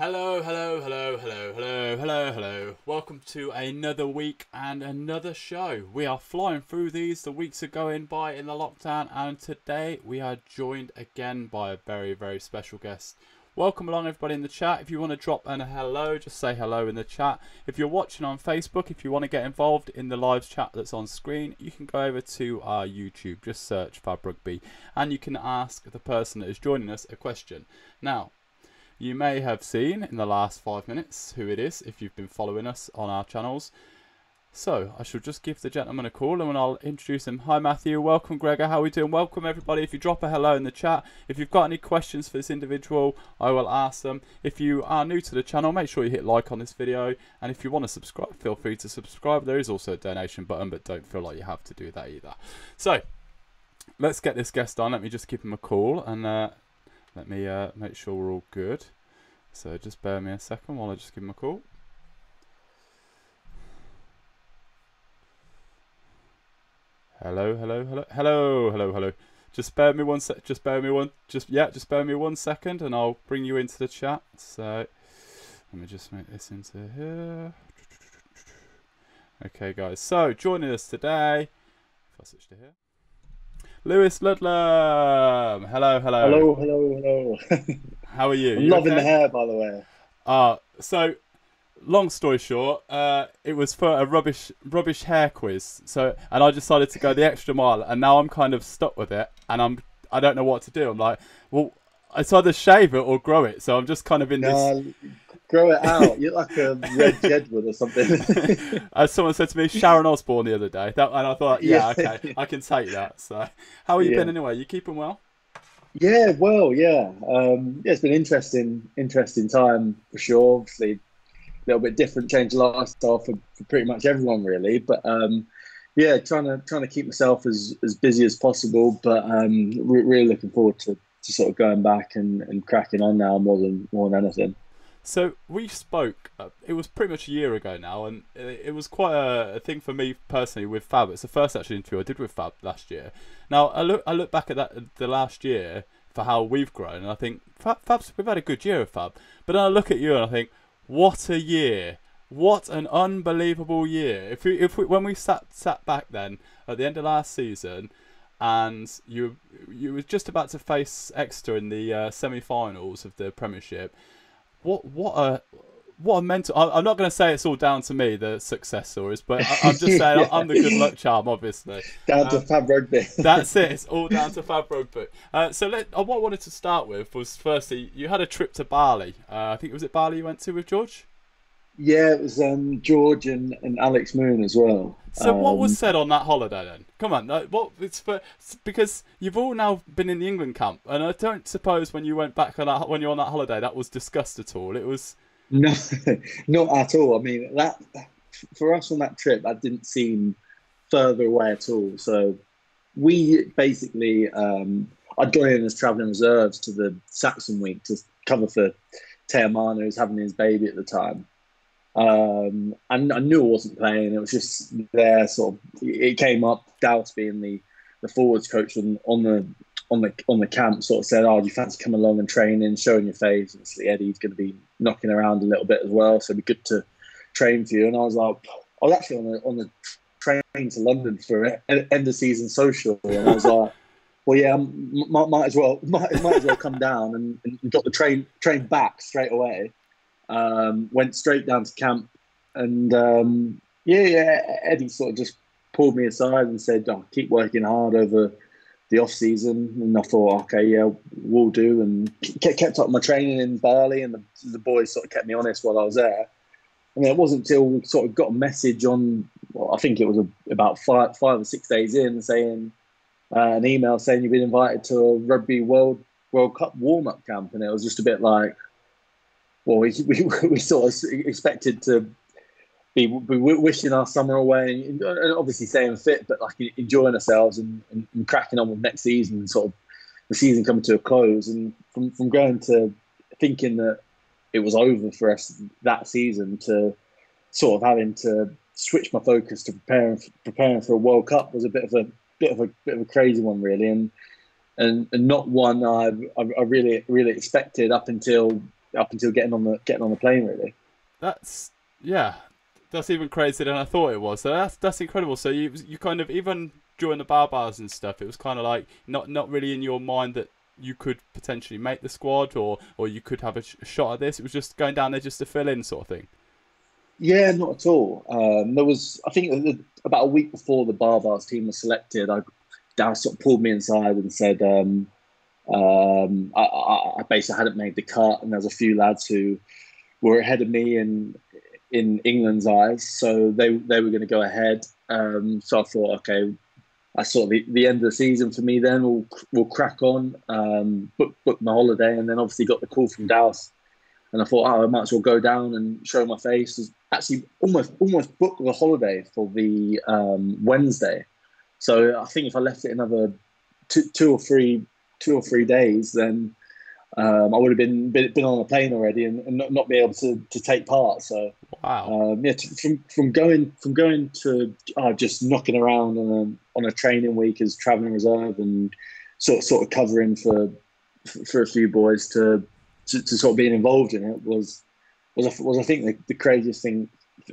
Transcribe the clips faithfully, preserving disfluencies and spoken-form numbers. Hello, hello, hello, hello, hello, hello, hello. Welcome to another week and another show. We are flying through these. The weeks are going by in the lockdown, and today we are joined again by a very, very special guest. Welcome along, everybody in the chat. If you want to drop a hello, just say hello in the chat. If you're watching on Facebook, if you want to get involved in the live chat that's on screen, you can go over to our YouTube. Just search Fab Rugby, and you can ask the person that is joining us a question. Now, you may have seen in the last five minutes who it is if you've been following us on our channels. So I shall just give the gentleman a call and I'll introduce him. Hi Matthew, welcome Gregor, how are we doing? Welcome everybody. If you drop a hello in the chat, if you've got any questions for this individual, I will ask them. If you are new to the channel, make sure you hit like on this video, and if you want to subscribe, feel free to subscribe. There is also a donation button, but don't feel like you have to do that either. So let's get this guest on. Let me just give him a call and uh, let me uh, make sure we're all good. So just bear me a second while I just give him a call. Hello, hello, hello, hello, hello, hello. Just bear me one sec. Just bear me one. Just yeah. Just bear me one second, and I'll bring you into the chat. So let me just make this into here. Okay, guys. So joining us today. If I switch to here, Lewis Ludlam. Hello, hello. Hello, hello, hello. How are you? I'm you loving okay? the hair, by the way. Ah, uh, so. Long story short, uh, it was for a rubbish rubbish hair quiz. So, and I decided to go the extra mile, and now I'm kind of stuck with it, and I'm I don't know what to do. I'm like, well, it's either shave it or grow it. So I'm just kind of in no, this. Grow it out. You're like a Red Jedward or something. As someone said to me, Sharon Osbourne the other day, that, and I thought, yeah, yeah, okay, I can take that. So, how are you yeah. been anyway? You keeping well? Yeah, well, yeah. Um, yeah, it's been interesting, interesting time for sure. Obviously. Little bit different, change of lifestyle for, for pretty much everyone really, but um yeah, trying to trying to keep myself as as busy as possible, but um re really looking forward to, to sort of going back and, and cracking on now more than more than anything. So we spoke, uh, it was pretty much a year ago now, and it, it was quite a, a thing for me personally with Fab. It's the first actually interview I did with Fab last year. Now I look I look back at that the last year for how we've grown, and I think Fab, Fab's we've had a good year of Fab, but then I look at you and I think, what a year! What an unbelievable year! If we, if we, when we sat sat back then at the end of last season, and you you were just about to face Exeter in the uh, semi-finals of the Premiership, what what a what a mental! I, I'm not going to say it's all down to me, the success stories, but I, I'm just saying yeah. I'm the good luck charm, obviously. Down um, to Fab Rugby. That's it. It's all down to Fab Rugby. Uh, so let, uh, what I wanted to start with was, firstly, you had a trip to Bali. Uh, I think it was it Bali you went to with George? Yeah, it was um, George and, and Alex Moon as well. So um, what was said on that holiday then? Come on, what it's for, because you've all now been in the England camp, and I don't suppose when you went back on that, when you were on that holiday, that was discussed at all. It was. No, not at all. I mean, that for us on that trip, that didn't seem further away at all. So we basically, um, I'd gone in as travelling reserves to the Saxon week to cover for Te'amana, who was having his baby at the time. Um, and I knew I wasn't playing. It was just there, sort of, it came up, Dallas being the, the forwards coach on, on the On the on the camp, sort of said, "Oh, do you fancy coming along and training, showing your face?" Obviously, Eddie's going to be knocking around a little bit as well, so it'd be good to train for you. And I was like, I was actually on the on the train to London for an end of season social, and I was like, "Well, yeah, might, might as well might, might as well come down and, and got the train train back straight away." Um, went straight down to camp, and um, yeah, yeah, Eddie sort of just pulled me aside and said, "Oh, keep working hard over the off season," and I thought, okay, yeah, we'll do. And kept up my training in Bali, and the, the boys sort of kept me honest while I was there. And it wasn't till we sort of got a message on, well, I think it was a, about five, five or six days in, saying uh, an email saying you've been invited to a Rugby World World Cup warm up camp, and it was just a bit like, well, we we, we sort of expected to be, be wishing our summer away, and obviously staying fit, but like enjoying ourselves and, and, and cracking on with next season, and sort of the season coming to a close. And from, from going to thinking that it was over for us that season to sort of having to switch my focus to preparing preparing for a World Cup was a bit of a bit of a bit of a crazy one, really, and and, and not one I, I really really expected up until up until getting on the getting on the plane, really. That's yeah. That's even crazier than I thought it was. So that's that's incredible. So you you kind of, even during the bar bars and stuff, it was kind of like not not really in your mind that you could potentially make the squad, or or you could have a, sh a shot at this. It was just going down there just to fill in, sort of thing. Yeah, not at all. Um, there was, I think the, about a week before the bar bars team was selected, I Dallas sort of pulled me inside and said, um, um, I, I, I basically hadn't made the cut, and there's a few lads who were ahead of me and. in England's eyes, so they they were going to go ahead. Um, so I thought, okay, I saw the, the end of the season for me. Then we'll we'll crack on, um, book book my holiday, and then obviously got the call from Dallas, and I thought, oh, I might as well go down and show my face. Actually, almost almost booked the holiday for the um, Wednesday. So I think if I left it another two, two or three two or three days, then um, I would have been been on a plane already and, and not, not be able to, to take part. So wow, um, yeah, to, from from going from going to uh, just knocking around on a, on a training week as travelling reserve and sort sort of covering for for a few boys to to, to sort of being involved in it was was was I think the, the craziest thing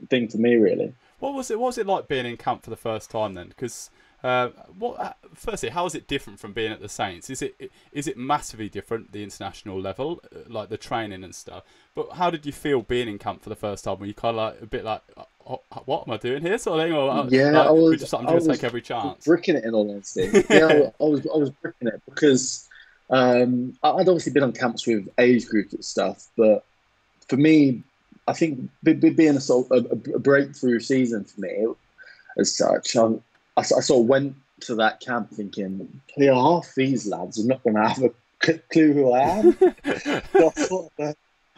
thing for me really. What was it? What was it like being in camp for the first time then? Because Uh, what? Firstly, how is it different from being at the Saints? Is it is it massively different, the international level, like the training and stuff? But how did you feel being in camp for the first time? Were you kind of like a bit like, oh, what am I doing here, sort of thing? Or yeah, like, I was, we're just like, I'm going to take every chance. Bricking it in all honesty. Yeah, I, I was I was bricking it because um, I'd obviously been on camps with age groups and stuff, but for me, I think being a sort of a breakthrough season for me as such. I'm, I sort of went to that camp thinking, yeah, half these lads are not going to have a clue who I am. So I thought, uh,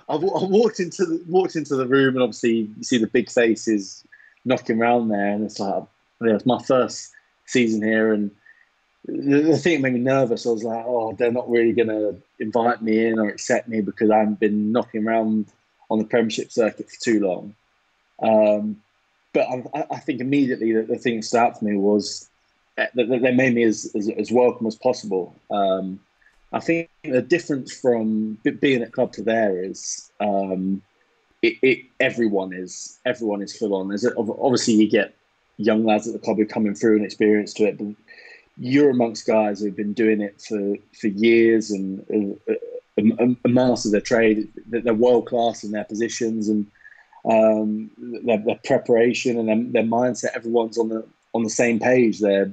I, I walked into the walked into the room, and obviously you see the big faces knocking around there, and it's like, yeah, it's my first season here, and the, the thing made me nervous. I was like, oh, they're not really going to invite me in or accept me because I haven't been knocking around on the Premiership circuit for too long. Um, But I, I think immediately that the thing that stood out for me was that they made me as, as, as welcome as possible. Um, I think the difference from being at club to there is um, it, it, everyone is everyone is full on. There's, obviously, you get young lads at the club who are coming through and experienced to it, but you're amongst guys who've been doing it for, for years and uh, a master of their trade. They're world class in their positions and. Um, their, their preparation and their, their mindset. Everyone's on the on the same page. They're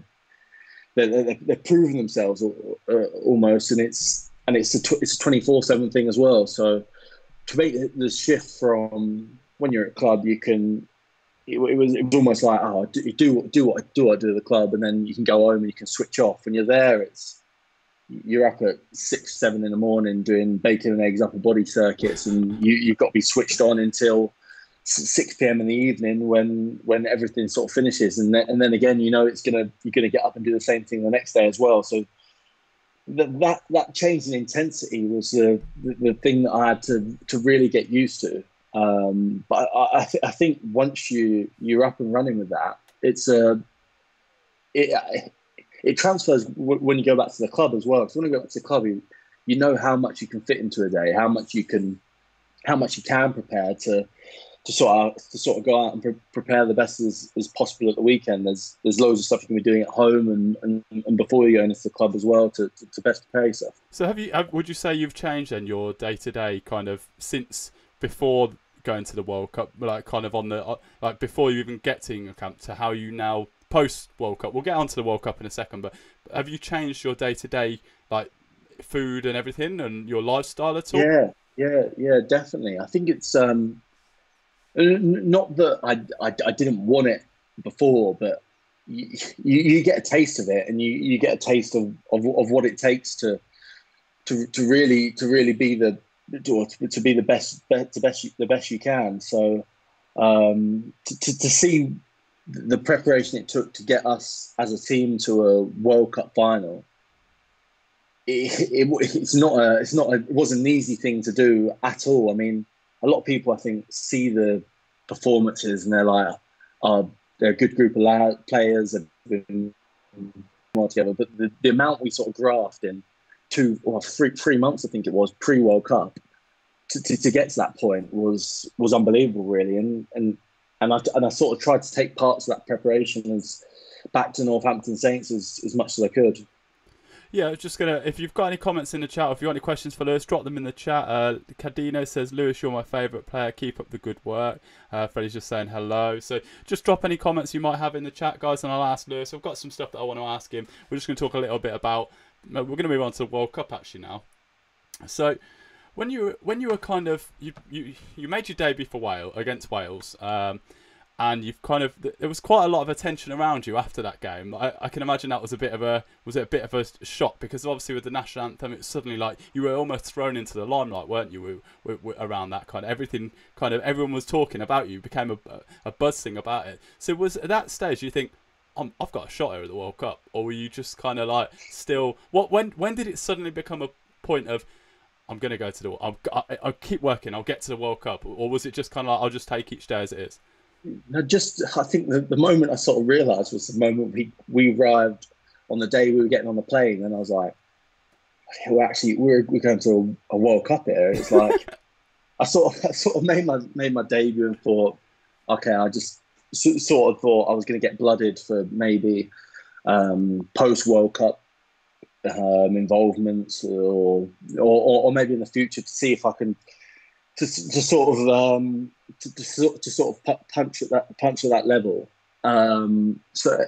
they're, they're, they're proving themselves uh, almost, and it's and it's a tw it's a twenty four seven thing as well. So to make the shift from when you're at club, you can it, it was it was almost like oh do do do what I do I do at the club, and then you can go home and you can switch off. When you're there, it's you're up at six seven in the morning doing bacon and eggs upper body circuits, and you you've got to be switched on until six p m in the evening when when everything sort of finishes, and then, and then again, you know, it's gonna you're gonna get up and do the same thing the next day as well. So th that that change in intensity was the, the the thing that I had to to really get used to. Um, but I I, th I think once you you're up and running with that, it's a it it transfers w when you go back to the club as well. Because when you go back to the club, you you know how much you can fit into a day, how much you can how much you can prepare to. To sort out, to sort of go out and pre prepare the best as, as possible at the weekend. There's there's loads of stuff you can be doing at home and, and, and before you go into the club as well to, to, to best prepare yourself. So have you? Would you say you've changed then your day to day kind of since before going to the World Cup, like kind of on the like before you even get to England camp to how you now post World Cup? We'll get onto the World Cup in a second, but have you changed your day to day like food and everything and your lifestyle at all? Yeah, yeah, yeah, definitely. I think it's. Um, Not that I, I, I didn't want it before, but you, you, you get a taste of it, and you, you get a taste of, of of what it takes to to to really to really be the to, to be the best the best the best you can. So um, to, to to see the preparation it took to get us as a team to a World Cup final, it, it it's not a it's not a, it wasn't an easy thing to do at all. I mean. A lot of people, I think, see the performances and they're like, oh, they're a good group of players that have been well together. But the, the amount we sort of graphed in two or three, three months, I think it was, pre-World Cup, to, to, to get to that point was was unbelievable, really. And and and I, and I sort of tried to take parts of that preparation as back to Northampton Saints as, as much as I could. Yeah, just gonna. If you've got any comments in the chat, or if you got any questions for Lewis, drop them in the chat. Uh, Cadino says, "Lewis, you're my favourite player. Keep up the good work." Uh, Freddie's just saying hello. So just drop any comments you might have in the chat, guys, and I'll ask Lewis. I've got some stuff that I want to ask him. We're just gonna talk a little bit about. We're gonna move on to the World Cup actually now. So when you when you were kind of you you you made your debut for Wales against Wales, um, and you've kind of there was quite a lot of attention around you after that game. I, I can imagine that was a bit of a was it a bit of a shock, because obviously with the national anthem, it's suddenly like you were almost thrown into the limelight, weren't you? We, we, we, around that kind of everything, kind of everyone was talking about you. Became a a buzz thing about it. So was at that stage, you think, I've got a shot here at the World Cup, or were you just kind of like still? What when when did it suddenly become a point of I'm gonna go to the I'll, I'll keep working, I'll get to the World Cup, or was it just kind of like I'll just take each day as it is? No, just I think the, the moment I sort of realised was the moment we we arrived on the day we were getting on the plane, and I was like, well, actually we're we're going to a, a World Cup here. It's like I sort of I sort of made my made my debut and thought, okay, I just. Sort of thought I was going to get blooded for maybe um, post World Cup um, involvements, or, or or maybe in the future to see if I can to, to sort of um, to, to, to sort of punch at that punch at that level. Um, so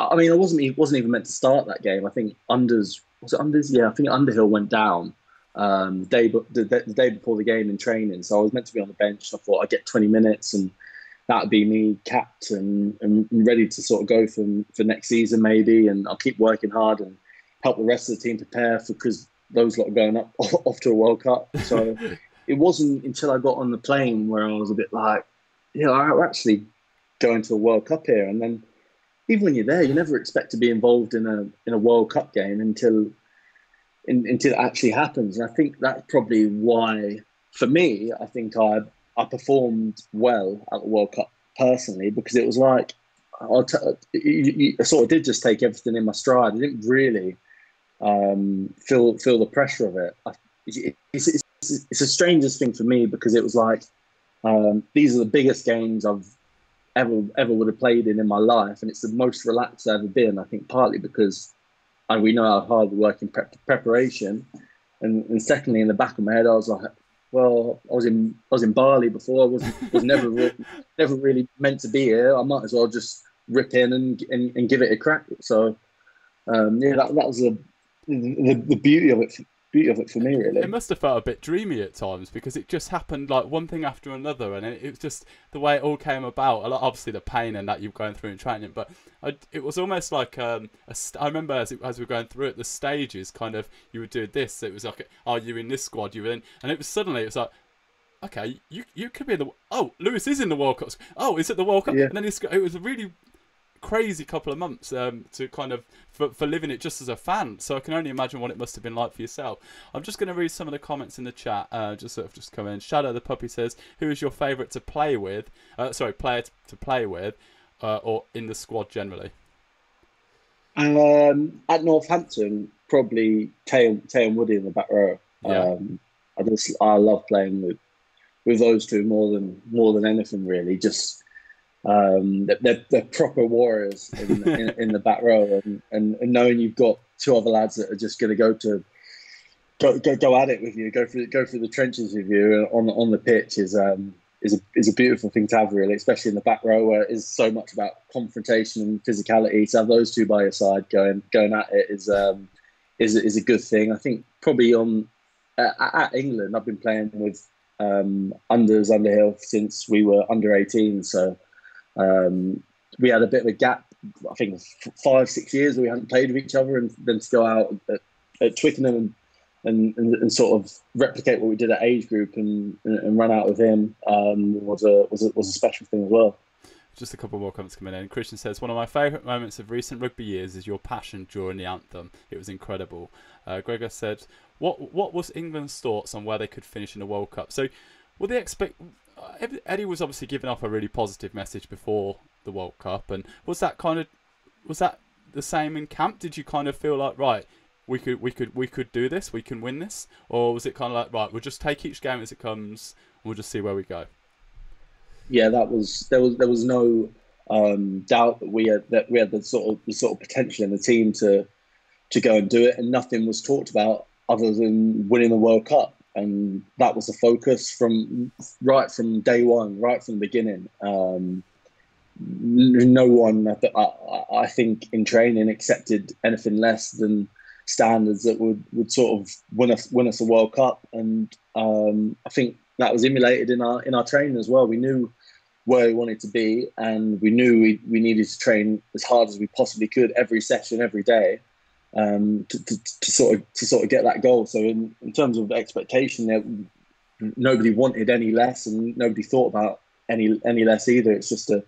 I mean, I wasn't wasn't even meant to start that game. I think unders was it unders? Yeah, I think Underhill went down um, the day the, the day before the game in training, so I was meant to be on the bench. I thought I'd get twenty minutes and that'd be me capped and, and ready to sort of go for, for next season maybe, and I'll keep working hard and help the rest of the team prepare for, because those lot are going up off to a World Cup. So it wasn't until I got on the plane where I was a bit like, you know, I'm actually going to a World Cup here. And then even when you're there, you never expect to be involved in a in a World Cup game until in, until it actually happens. And I think that's probably why, for me, I think I. I performed well at the World Cup personally, because it was like I'll t I sort of did just take everything in my stride. I didn't really um, feel feel the pressure of it. I, it's, it's, it's the strangest thing for me, because it was like um, these are the biggest games I've ever ever would have played in in my life, and it's the most relaxed I've ever been. I think partly because I, we know how hard we work in pre preparation, and, and secondly, in the back of my head, I was like, well, I was in I was in Bali before. I was was never re never really meant to be here. I might as well just rip in and and, and give it a crack. So um, yeah, that that was the the, the beauty of it. Beauty of it for me, really. It must have felt a bit dreamy at times, because it just happened like one thing after another, and it, it was just the way it all came about. A lot, obviously, the pain and that you're going through in training, but I, it was almost like um, a st I remember as, it, as we were going through it, the stages kind of you were doing this. It was like, oh, you're in this squad, you were in, and it was suddenly it was like, okay, you you could be in the oh, Lewis is in the World Cup. Oh, is it the World Cup? Yeah. And then it's, it was a really crazy couple of months um, to kind of for, for living it just as a fan, so I can only imagine what it must have been like for yourself. I'm just going to read some of the comments in the chat, uh, just sort of just come in. Shadow the Puppy says, who is your favourite to play with, uh, sorry player to play with, uh, or in the squad generally? Um, at Northampton, probably Tay, Tay and Woody in the back row. Yeah. um, I just I love playing with with those two more than more than anything, really. Just Um, they're, they're proper warriors in, in, in the back row, and, and, and knowing you've got two other lads that are just going to go to go, go go at it with you, go through go through the trenches with you on on the pitch is um is a is a beautiful thing to have, really, especially in the back row where it is so much about confrontation and physicality. To have those two by your side going going at it is um is is a good thing. I think probably on uh, at England, I've been playing with um unders Underhill since we were under eighteen, so. Um, we had a bit of a gap, I think five, six years where we hadn't played with each other, and then to go out at, at Twickenham and, and, and sort of replicate what we did at age group and, and, and run out with him um, was, a, was, a, was a special thing as well. Just a couple more comments coming in. Christian says, one of my favourite moments of recent rugby years is your passion during the anthem. It was incredible. Uh, Gregor said, what, what was England's thoughts on where they could finish in the World Cup? So were they expect... Eddie was obviously giving off a really positive message before the World Cup, and was that kind of was that the same in camp? Did you kind of feel like, right, we could we could we could do this, we can win this, or was it kind of like, right, we'll just take each game as it comes and we'll just see where we go? Yeah, that was there was there was no um, doubt that we had that we had the sort of the sort of potential in the team to to go and do it, and nothing was talked about other than winning the World Cup. And that was the focus from right from day one, right from the beginning. Um, no one, I, I think, in training accepted anything less than standards that would, would sort of win us win us a World Cup. And um, I think that was emulated in our in our training as well. We knew where we wanted to be, and we knew we, we needed to train as hard as we possibly could every session, every day, um, to, to, to sort of to sort of get that goal. So in, in terms of expectation, there, nobody wanted any less, and nobody thought about any any less either. It's just a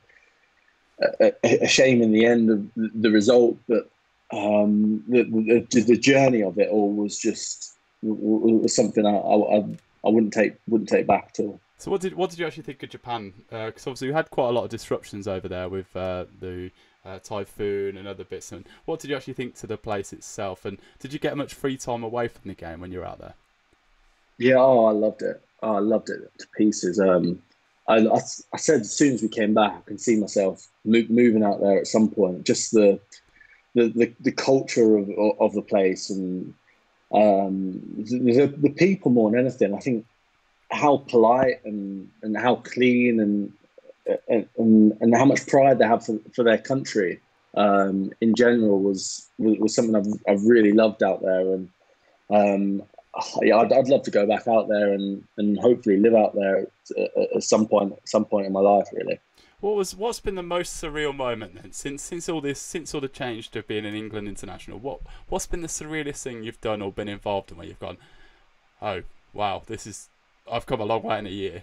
a, a shame in the end of the result, but um, the, the the journey of it all was just was something I I, I wouldn't take wouldn't take back at all. So what did what did you actually think of Japan? Because uh, obviously we had quite a lot of disruptions over there with uh, the uh, typhoon and other bits. And what did you actually think to the place itself? And did you get much free time away from the game when you were out there? Yeah, oh, I loved it. Oh, I loved it to pieces. Um, I, I I said as soon as we came back, I can see myself mo- moving out there at some point. Just the the the, the culture of of the place, and um, the, the people more than anything. I think how polite and, and how clean and, and and and how much pride they have for, for their country um, in general was was, was something I've, I've really loved out there. And um, yeah, I'd, I'd love to go back out there and, and hopefully live out there at, at some point at some point in my life, really. What was what's been the most surreal moment then since since all this since all the change to being an England international? What what's been the surrealest thing you've done or been involved in where you've gone, oh wow, this is, I've come a long way in a year?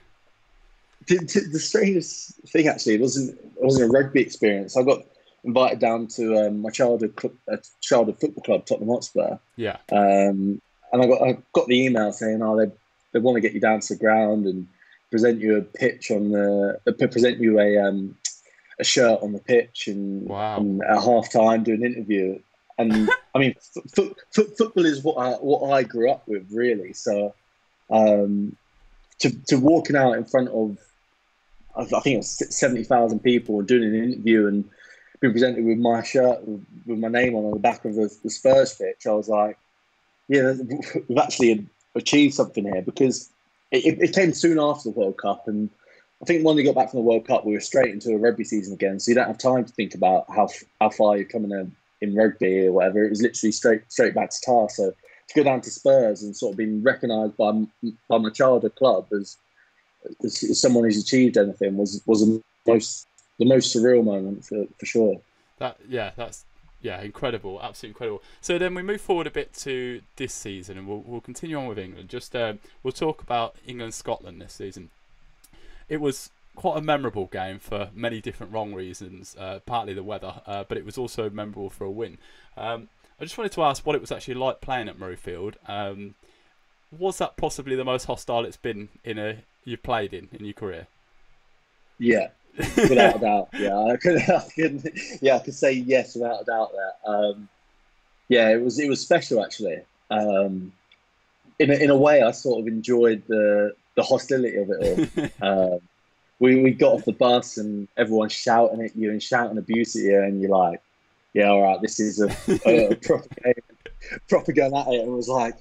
The, the, the strangest thing actually wasn't wasn't a rugby experience. I got invited down to um, my childhood club, uh, childhood football club, Tottenham Hotspur. Yeah. Um, and I got I got the email saying, oh, they they want to get you down to the ground and present you a pitch on the uh, present you a um a shirt on the pitch and, wow. and at half time do an interview. And I mean, f- f- football is what I, what I grew up with, really. So. Um, To, to walking out in front of, I think it was seventy thousand people and doing an interview and being presented with my shirt, with, with my name on, on the back of the, the Spurs pitch, I was like, yeah, we've actually achieved something here, because it, it came soon after the World Cup. And I think when we got back from the World Cup, we were straight into a rugby season again. So you don't have time to think about how how far you're coming in, in rugby or whatever. It was literally straight straight back to tar. So go down to Spurs and sort of being recognised by by my childhood club as, as someone who's achieved anything was was the most the most surreal moment for, for sure. That yeah, that's yeah, incredible, absolutely incredible. So then we move forward a bit to this season, and we'll we'll continue on with England. Just um, we'll talk about England Scotland this season. It was quite a memorable game for many different wrong reasons, uh, partly the weather, uh, but it was also memorable for a win. Um, I just wanted to ask what it was actually like playing at Murrayfield. Um, was that possibly the most hostile it's been in a you've played in in your career? Yeah, without a doubt. Yeah, I could, I could, yeah, I could say yes without a doubt there. Um, yeah, it was it was special actually. Um, in a, in a way, I sort of enjoyed the the hostility of it all. um, we we got off the bus and everyone's shouting at you and shouting abuse at you, and you're like, yeah, all right, this is a, a proper game, proper going at it. And it was like,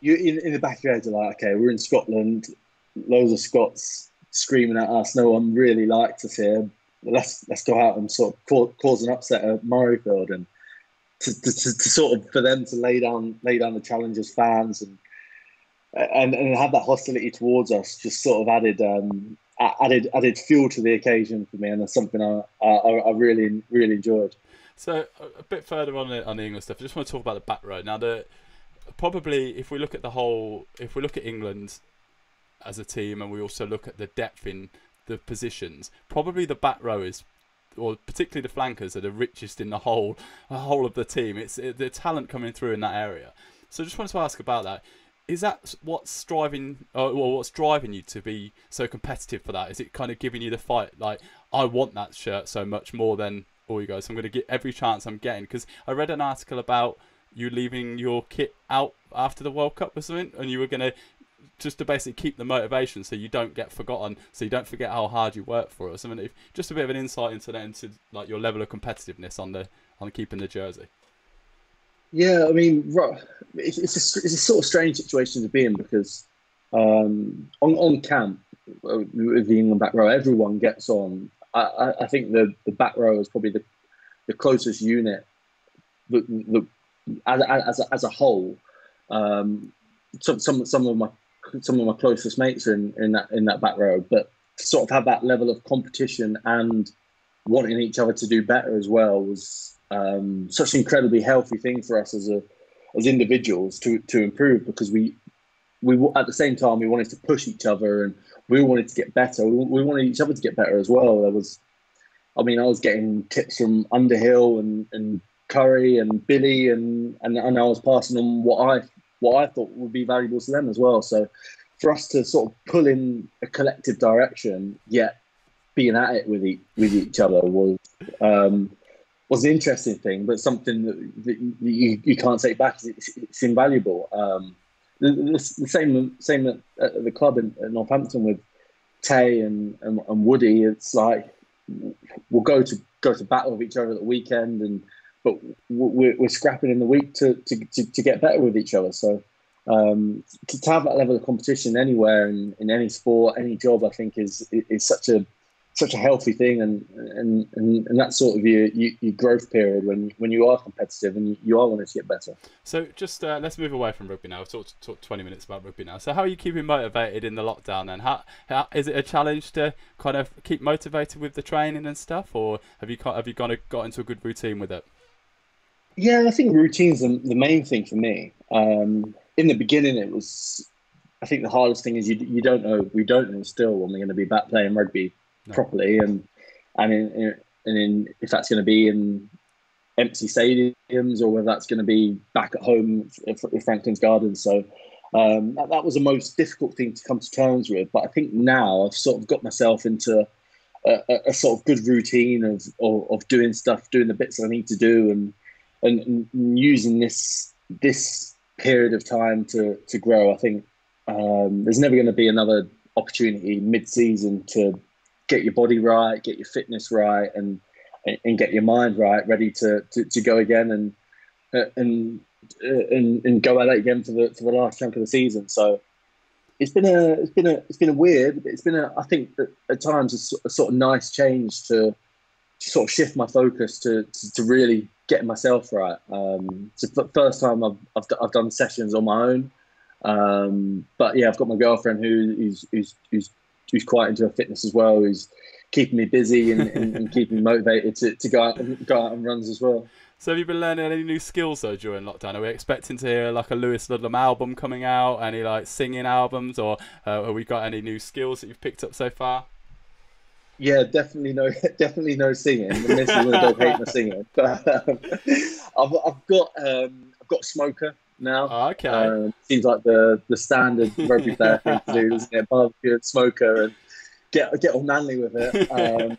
you in, in the back of your head, you're like, okay, we're in Scotland, loads of Scots screaming at us, no one really liked us here. Let's let's go out and sort of cause, cause an upset at Murrayfield, and to, to, to, to sort of for them to lay down lay down the challenge as fans and and and have that hostility towards us just sort of added. Um, Added added fuel to the occasion for me, and that's something I I, I really really enjoyed. So a bit further on the, on the England stuff, I just want to talk about the back row now. The probably if we look at the whole, if we look at England as a team, and we also look at the depth in the positions, probably the back row is, or particularly the flankers, are the richest in the whole the whole of the team. It's it, the talent coming through in that area. So I just wanted to ask about that. Is that what's striving, or what's driving you to be so competitive for that? Is it kind of giving you the fight, like, I want that shirt so much more than all you guys, so I'm going to get every chance I'm getting? Because I read an article about you leaving your kit out after the World Cup or something, and you were going to just to basically keep the motivation so you don't get forgotten, so you don't forget how hard you work for or something. Just a bit of an insight into that, into like your level of competitiveness on the on keeping the jersey. Yeah, I mean, it's a, it's a sort of strange situation to be in, because um, on, on camp, with the England back row, everyone gets on. I, I think the, the back row is probably the, the closest unit that, that as as as a whole, um, some some some of my some of my closest mates in in that in that back row, but to sort of have that level of competition and wanting each other to do better as well was um, such an incredibly healthy thing for us as a as individuals to to improve, because we we at the same time we wanted to push each other and we wanted to get better. We, we wanted each other to get better as well. There was, I mean, I was getting tips from Underhill and and Curry and Billy, and, and and I was passing on what I what I thought would be valuable to them as well. So for us to sort of pull in a collective direction, yet being at it with each, with each other was um, was an interesting thing, but something that, that you, you can't take back. It's, it's invaluable. Um, the, the, the same same at, at the club in, at Northampton with Tay and, and and Woody. It's like we'll go to go to battle with each other at the weekend, and but we're, we're scrapping in the week to, to, to, to get better with each other. So um, to, to have that level of competition anywhere in, in any sport, any job, I think is is such a such a healthy thing, and and, and, and that's sort of your, your growth period when when you are competitive and you are wanting to get better. So just uh, let's move away from rugby now. We've talked, talked twenty minutes about rugby now. So how are you keeping motivated in the lockdown then? How, how is it a challenge to kind of keep motivated with the training and stuff, or have you have you kind of got into a good routine with it? Yeah, I think routine's the, the main thing for me. Um, in the beginning, it was, I think the hardest thing is you you don't know, we don't know still when we're going to be back playing rugby No. properly, and and in, in, and in, if that's going to be in empty stadiums or whether that's going to be back at home at Franklin's Gardens. So um, that, that was the most difficult thing to come to terms with. But I think now I've sort of got myself into a, a, a sort of good routine of, of of doing stuff, doing the bits I need to do, and and, and using this this period of time to to grow. I think um, there's never going to be another opportunity mid-season to get your body right, get your fitness right, and and get your mind right, ready to to, to go again and and and and go at it again for the for the last chunk of the season. So it's been a it's been a it's been a weird, but it's been a I think at times a, a sort of nice change to, to sort of shift my focus to to, to really getting myself right. Um, it's the first time I've I've, I've done sessions on my own, um, but yeah, I've got my girlfriend who who's who's, who's who's quite into her fitness as well, who's keeping me busy and, and, and keeping me motivated to, to go out and go out and runs as well. So have you been learning any new skills though during lockdown? Are we expecting to hear like a Lewis Ludlam album coming out, any like singing albums, or uh, have we got any new skills that you've picked up so far? Yeah, definitely no, definitely no singing. The missus don't hate my singing. But um, I've, I've got um, I've got a smoker now. Oh, okay. Um, seems like the the standard rugby player thing to do, isn't it? Barbecue and smoker and get get all manly with it. Um,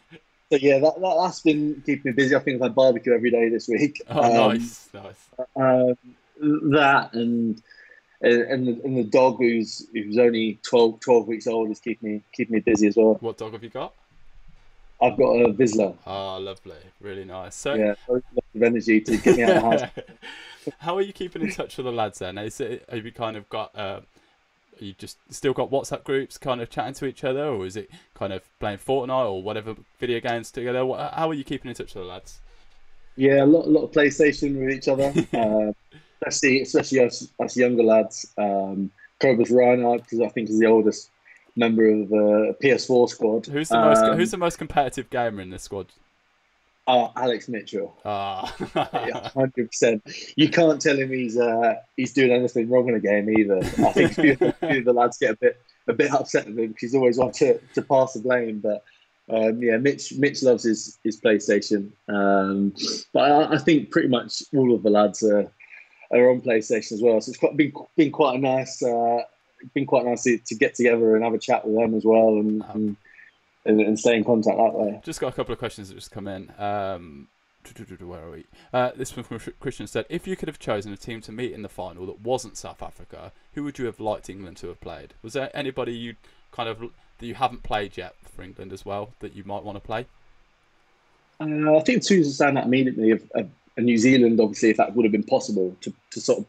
so yeah, that, that that's been keeping me busy. I think I've had barbecue every day this week. Oh, um, nice, nice. Um, that and. And the, and the dog who's who's only twelve, twelve weeks old is keeping me keeping me busy as well. What dog have you got? I've got a Vizsla. Ah, oh, lovely, really nice. So yeah, lots of energy to get me out of the house. How are you keeping in touch with the lads then? Is it, have you kind of got uh, you just still got WhatsApp groups, kind of chatting to each other, or is it kind of playing Fortnite or whatever video games together? What, how are you keeping in touch with the lads? Yeah, a lot, a lot of PlayStation with each other, uh, especially especially us, us younger lads. Um, Cobus Reinhardt, because I think is the oldest member of the P S four squad. Who's the um, most who's the most competitive gamer in this squad? Oh, Alex Mitchell. Ah, one hundred percent. You can't tell him he's uh, he's doing anything wrong in a game either. I think few, few of the lads get a bit a bit upset with him because he's always wanted to, to pass the blame. But um, yeah, Mitch Mitch loves his his PlayStation. Um, but I, I think pretty much all of the lads are are on PlayStation as well. So it's quite been been quite a nice. Uh, It's been quite nice to, to get together and have a chat with them as well, and, um, and and stay in contact that way. Just got a couple of questions that just come in. Um, where are we? Uh, this one from Christian said, if you could have chosen a team to meet in the final that wasn't South Africa, who would you have liked England to have played? Was there anybody you kind of that you haven't played yet for England as well that you might want to play? Uh, I think two stand out immediately. Of, of, of New Zealand, obviously, if that would have been possible to to sort of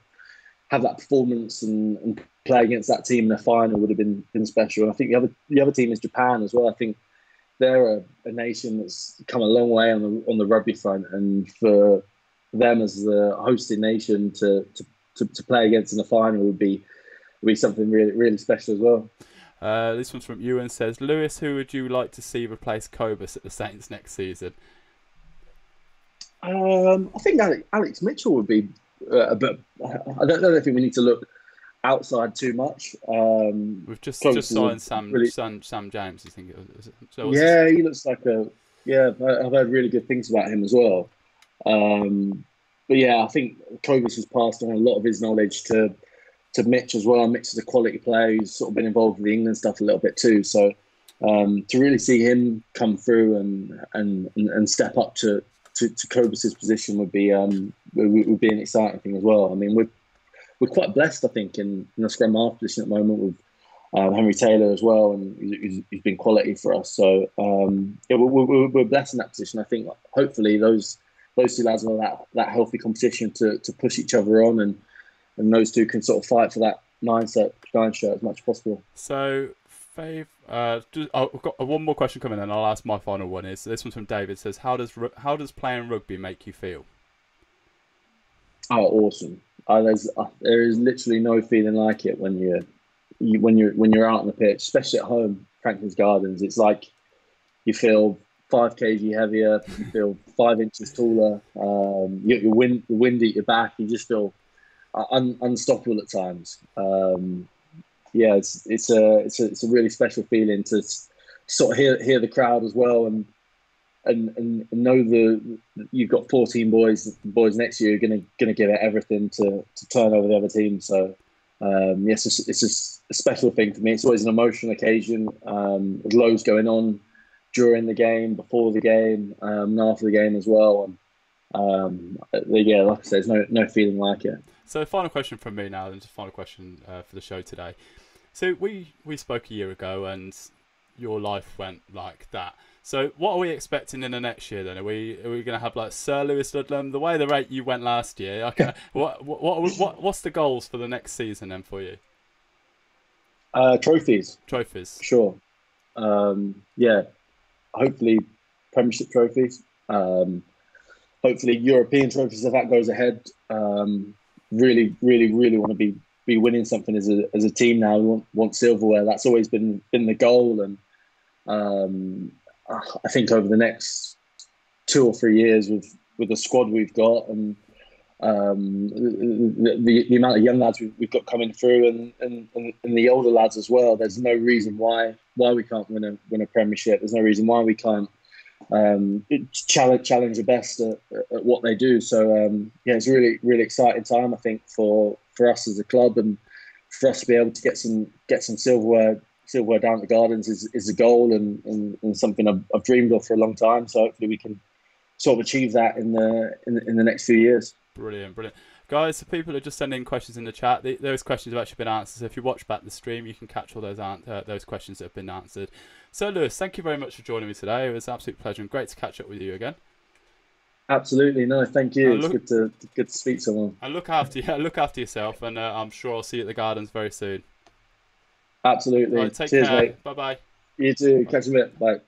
have that performance and, and play against that team in the final would have been, been special. And I think the other the other team is Japan as well. I think they're a, a nation that's come a long way on the on the rugby front, and for them as the hosting nation to to, to, to play against in the final would be would be something really really special as well. Uh, this one's from Ewan, says, Lewis, who would you like to see replace Cobus at the Saints next season? Um, I think Alex Mitchell would be, uh, but I don't, I don't think we need to look outside too much. Um, We've just, just signed Sam, really... Sam Sam James, I think it was. So yeah, this... he looks like a, yeah, I've heard really good things about him as well. Um, but yeah, I think Cobus has passed on a lot of his knowledge to to Mitch as well. Mitch is a quality player who's sort of been involved with the England stuff a little bit too. So um, to really see him come through and and, and step up to, to, to Cobus's position would be um, would be an exciting thing as well. I mean, we're we're quite blessed, I think, in, in the scrum half position at the moment with um, Henry Taylor as well, and he's, he's been quality for us. So um, yeah, we're, we're, we're blessed in that position. I think hopefully those those two lads will have that that healthy competition to to push each other on and. And those two can sort of fight for that nine shirt, nine shirt as much as possible. So, Fav, uh, just, oh, I've got one more question coming, and I'll ask my final one. Is this one's from David? Says, how does how does playing rugby make you feel? Oh, awesome! Uh, there's uh, there is literally no feeling like it when you're you, when you're when you're out on the pitch, especially at home, Franklin's Gardens. It's like you feel five kilograms heavier, you feel five inches taller. Um, you, you wind the wind at your back. You just feel Un unstoppable at times. Um, yeah, it's it's a it's a it's a really special feeling to sort of hear hear the crowd as well, and and and know the you've got fourteen boys boys next to you who are gonna gonna give it everything to to turn over the other team. So um, yes, it's, it's just a special thing for me. It's always an emotional occasion. Um, there's loads going on during the game, before the game, um, and after the game as well. And, um yeah like I said, there's no no feeling like it. So final question from me now, and just final question uh, for the show today. So we we spoke a year ago and your life went like that, so what are we expecting in the next year then? Are we are we going to have like Sir Lewis Ludlam, the way the rate you went last year? Okay. what, what what what what's the goals for the next season then for you? uh trophies trophies, sure. Um yeah, hopefully Premiership trophies, um hopefully European trophies if that goes ahead. Um, really, really, really want to be be winning something as a as a team now. We want want silverware. That's always been been the goal, and um, I think over the next two or three years with with the squad we've got and um, the, the the amount of young lads we've, we've got coming through, and, and and the older lads as well. There's no reason why why we can't win a win a Premiership. There's no reason why we can't. Um, challenge challenge the best at, at what they do. So um, yeah, it's a really really exciting time, I think, for for us as a club, and for us to be able to get some get some silverware silverware down at the Gardens is is a goal, and, and, and something I've, I've dreamed of for a long time. So hopefully we can sort of achieve that in the in the, in the next few years. Brilliant, brilliant. Guys, the people are just sending questions in the chat. The, those questions have actually been answered. So if you watch back the stream, you can catch all those uh, those questions that have been answered. So, Lewis, thank you very much for joining me today. It was an absolute pleasure and great to catch up with you again. Absolutely. No, thank you. Look, it's good to, good to speak to someone. And look after, you, look after yourself, and uh, I'm sure I'll see you at the Gardens very soon. Absolutely. Right, take Cheers, care. Bye-bye. You too. Bye. Catch you a bit. Bye.